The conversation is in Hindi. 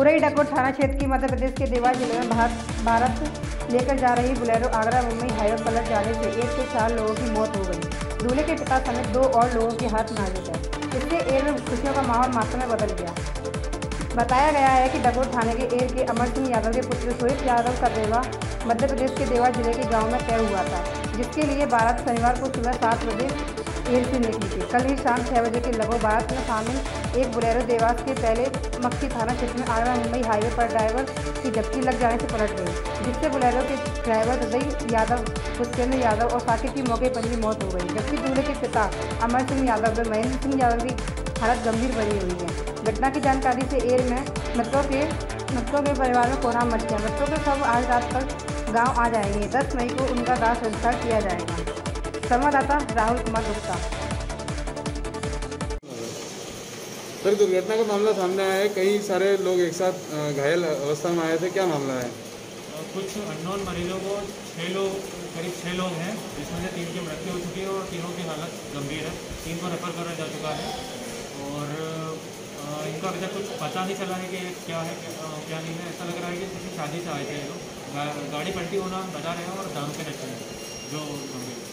उरई डकोर थाना क्षेत्र की मध्य प्रदेश के देवास जिले में भारत लेकर जा रही बुलेरो आगरा मुम्बई हाईवे पलट जाने से 1 से 4 लोगों की मौत हो गई। दूल्हे के पिता समेत 2 और लोगों के हाथ नाजुक गए। इससे एयर में खुशियों का माहौल मात्र में बदल गया। बताया गया है कि डकोर थाने के एयर के अमर सिंह यादव के पुत्र सुरेश यादव का देवास मध्य प्रदेश के देवास जिले के गाँव में तय हुआ था, जिसके लिए बारात शनिवार को सुबह 7 बजे एयर से निकली थी। कल ही शाम 6 बजे के लगभग बारात में शामिल एक बुलेरो देवास के पहले मक्सी थाना क्षेत्र में आगरा मुंबई हाईवे पर ड्राइवर की झपकी लग जाने से पलट गई, जिससे बुलेरो के ड्राइवर उदय यादव, सुष्येंद्र यादव और साकिब की मौके पर ही मौत हो गई, जबकि दूल्हे के पिता अमर सिंह यादव और महेंद्र सिंह यादव की हालत गंभीर बनी हुई है। घटना की जानकारी से एयर में मृतकों के परिवार में कोहराम मच गया। मृतकों के शव आज रात तक गाँव आ जाएंगे। 10 मई को उनका दाह संस्कार किया जाएगा। संवाददाता राहुल कुमार गुप्ता। सर, दुर्घटना का मामला सामने आया है, कई सारे लोग एक साथ घायल अवस्था में आए थे, क्या मामला है? कुछ अननोन मरीजों को करीब 6 लोग हैं, जिसमें से 3 की मृत्यु हो चुकी है और 3 की हालत गंभीर है। 3 को रेफर करा जा चुका है और इनका अभी तक कुछ पता नहीं चला है कि क्या है क्या नहीं है। ऐसा लग रहा है कि किसी शादी से आए थे ये लोग। गाड़ी पलटी होना बता रहे हैं और दाम के रखे हैं जो